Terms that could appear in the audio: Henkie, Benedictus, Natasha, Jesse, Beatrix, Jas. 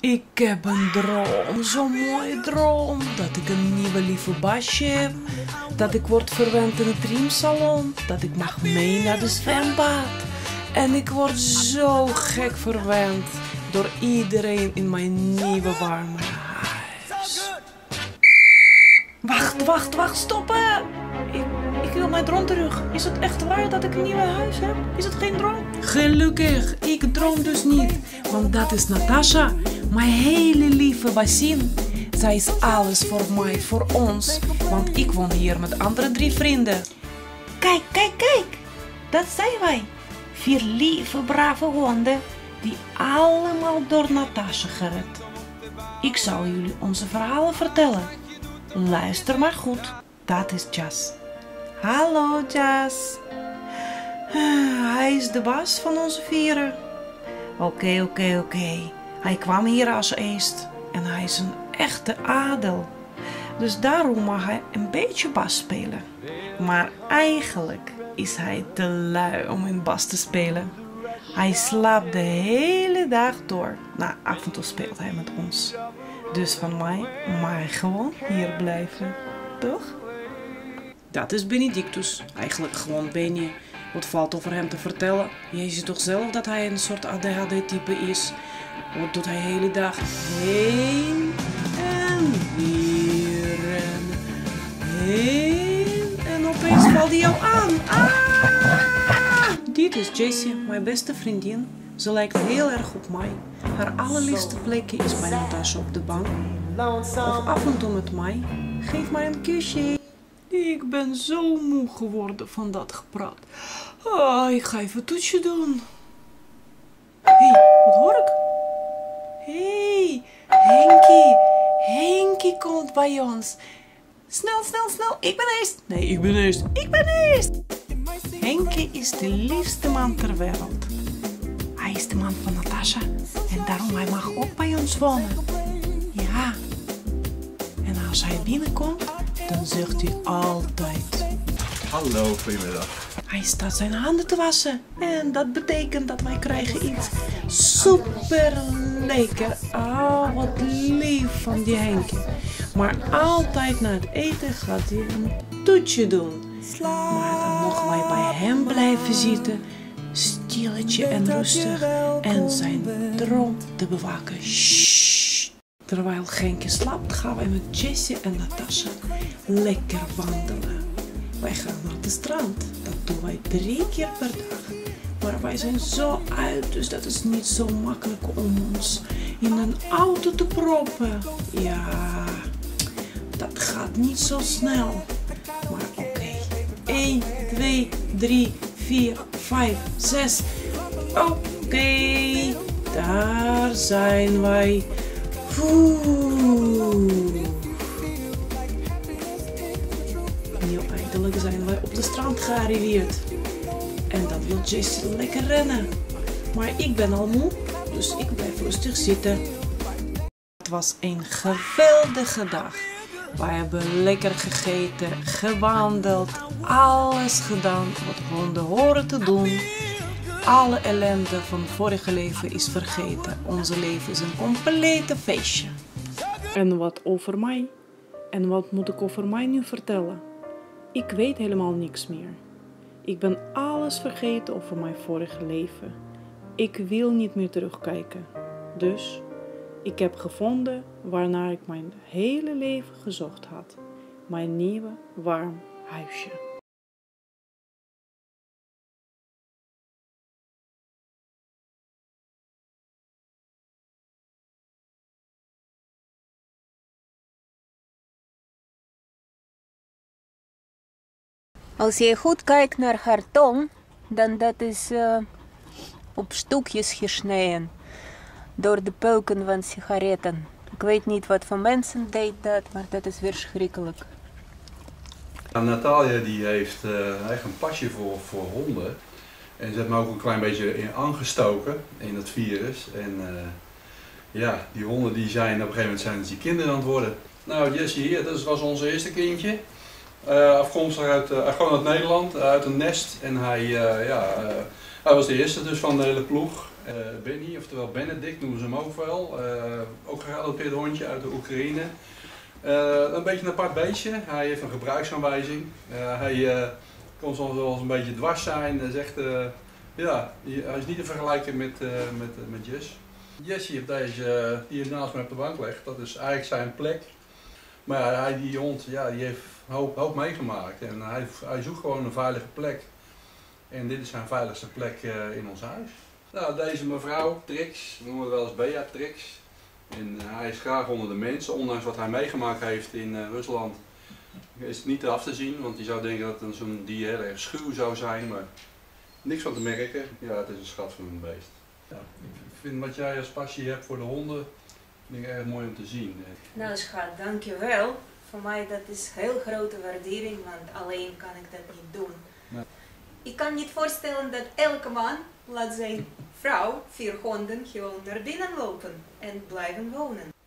Ik heb een droom, zo'n mooie droom, dat ik een nieuwe lieve baasje heb, dat ik word verwend in het riemsalon, dat ik mag mee naar de zwembad. En ik word zo gek verwend door iedereen in mijn nieuwe warme huis. Wacht, stoppen! Ik wil mijn droom terug. Is het echt waar dat ik een nieuw huis heb? Is het geen droom? Gelukkig, ik droom dus niet. Want dat is Natasha, mijn hele lieve Basin. Zij is alles voor mij, voor ons. Want ik woon hier met andere 3 vrienden. Kijk. Dat zijn wij. 4 lieve, brave honden. Die allemaal door Natasha gered. Ik zal jullie onze verhalen vertellen. Luister maar goed. Dat is Jas. Hallo Jas. Hij is de baas van onze 4. Oké. Hij kwam hier als eerst en hij is een echte adel. Dus daarom mag hij een beetje bas spelen. Maar eigenlijk is hij te lui om in bas te spelen. Hij slaapt de hele dag door. Nou, af en toe speelt hij met ons. Dus van mij mag hij gewoon hier blijven, toch? Dat is Benedictus, eigenlijk gewoon Benje. Wat valt over hem te vertellen? Je ziet toch zelf dat hij een soort ADHD-type is? Wat doet hij de hele dag? Heen en weer en opeens valt hij jou aan. Ah! Dit is Jesse, mijn beste vriendin. Ze lijkt heel erg op mij. Haar allerliefste plekje is bij Natasha op de bank. Of af en toe met mij. Geef mij een kusje. Ik ben zo moe geworden van dat gepraat. Ik ga even een toetsje doen. Hé, wat hoor ik? Hé, Henkie. Henkie komt bij ons. Snel. Ik ben eerst. Nee, ik ben eerst. Henkie is de liefste man ter wereld. Hij is de man van Natasha. En daarom hij mag ook bij ons wonen. Ja. En als hij binnenkomt, dan zegt hij altijd: hallo, goedemiddag. Hij staat zijn handen te wassen. En dat betekent dat wij krijgen iets super lekker. Wat lief van die Henkie. Maar altijd na het eten gaat hij een toetje doen. Maar dan mogen wij bij hem blijven zitten. Stilletje en rustig. En zijn droom te bewaken. Shhh. Terwijl Henkie slaapt, gaan wij met Jessie en Natasha lekker wandelen. Wij gaan naar het strand. Dat doen wij 3 keer per dag. Maar wij zijn zo uit, dus dat is niet zo makkelijk om ons in een auto te proppen. Ja, dat gaat niet zo snel. Maar oké. 1, 2, 3, 4, 5, 6. Oké. Daar zijn wij. Heel eindelijk zijn wij op de strand gearriveerd. En dan wil Jason lekker rennen. Maar ik ben al moe, dus ik blijf rustig zitten. Het was een geweldige dag. Wij hebben lekker gegeten, gewandeld, alles gedaan wat honden horen te doen. Alle ellende van het vorige leven is vergeten. Onze leven is een complete feestje. En wat over mij? En wat moet ik over mij nu vertellen? Ik weet helemaal niks meer. Ik ben alles vergeten over mijn vorige leven. Ik wil niet meer terugkijken. Dus, ik heb gevonden waarnaar ik mijn hele leven gezocht had. Mijn nieuwe, warm huisje. Als je goed kijkt naar haar tong, dan dat is op stukjes gesneden door de peuken van sigaretten. Ik weet niet wat voor mensen deed dat, maar dat is weer schrikkelijk. Natalia die heeft eigenlijk een pasje voor honden en ze heeft me ook een klein beetje in aangestoken in dat virus. En ja, die honden die zijn op een gegeven moment die kinderen aan het worden. Nou, Jesse hier, dat was ons eerste kindje. Afkomstig uit, gewoon uit Nederland, uit een nest en hij was de eerste dus van de hele ploeg Benny, oftewel Benedict, noemen ze hem ook wel. Ook een geadopteerd hondje uit de Oekraïne. Een beetje een apart beestje. Hij heeft een gebruiksaanwijzing. Hij kan soms wel eens een beetje dwars zijn. Hij zegt, ja, hij is niet te vergelijken met Jas. Jesse heeft deze, die hier naast mij op de bank legt, dat is eigenlijk zijn plek. Maar hij, die hond, ja, die heeft een hoop meegemaakt en hij zoekt gewoon een veilige plek. En dit is zijn veiligste plek in ons huis. Nou, deze mevrouw, Trix, noemen we wel eens Beatrix. En hij is graag onder de mensen, ondanks wat hij meegemaakt heeft in Rusland. Is het niet af te zien, want je zou denken dat zo'n dier heel erg schuw zou zijn, maar niks van te merken. Ja, het is een schat van een beest. Ja, ik vind wat jij als passie hebt voor de honden, vind ik erg mooi om te zien. Nou schat, dankjewel. Voor mij dat is heel grote waardering, want alleen kan ik dat niet doen. Ja. Ik kan niet voorstellen dat elke man laat zijn vrouw 4 honden gewoon naar binnen lopen en blijven wonen.